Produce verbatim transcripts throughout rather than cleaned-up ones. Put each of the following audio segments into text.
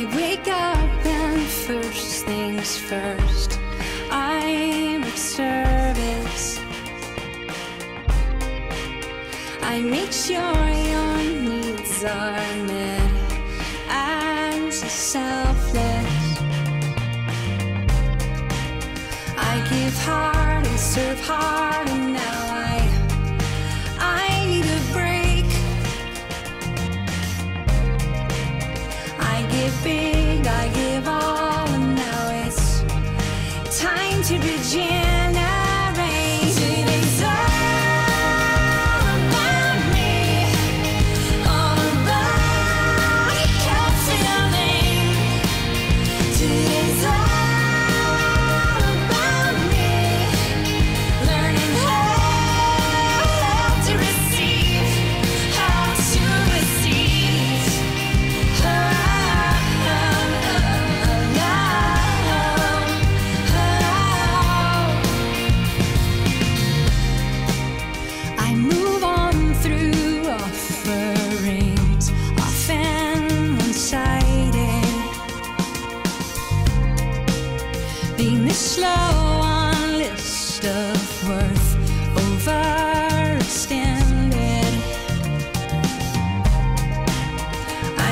I wake up and first things first, I'm of service. I make sure your needs are met. I'm so selfless. I give hard and serve hard, and now I I need a break. I give big, I give all, and now it's time to begin. Being this slow on list of worth, overextended.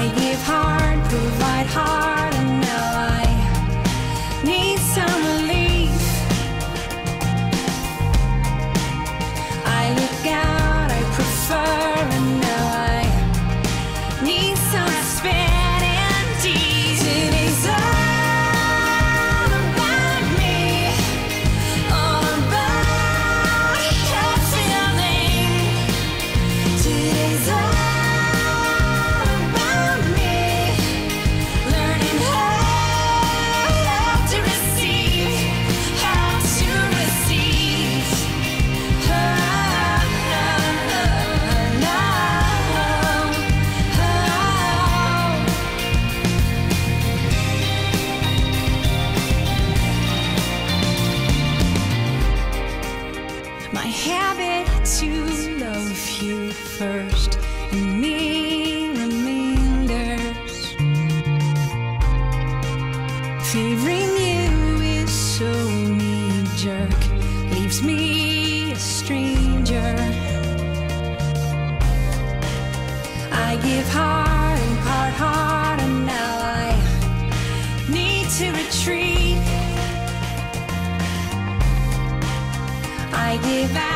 I give hard, provide hard, and now I need some relief. I look out, I prefer, and now I need some respect. My habit to love you first and me remainders. Favoring you is so knee-jerk, leaves me a stranger. I give heart and part heart, and now I need to retreat. I give out.